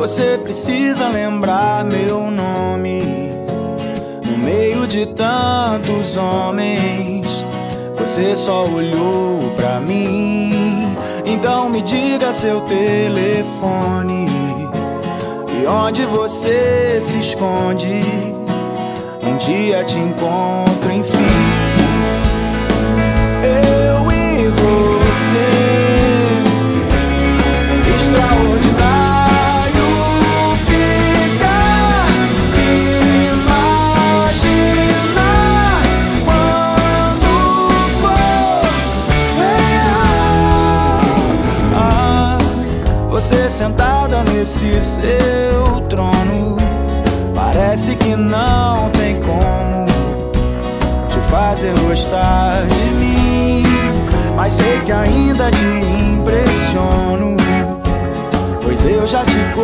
Você precisa lembrar meu nome. No meio de tantos homens, você só olhou pra mim. Então me diga seu telefone e onde você se esconde. Um dia te encontro, enfim. Eu e você, extraordinário. Você sentada nesse seu trono, parece que não tem como te fazer gostar de mim. Mas sei que ainda te impressiono, pois eu já te conheço.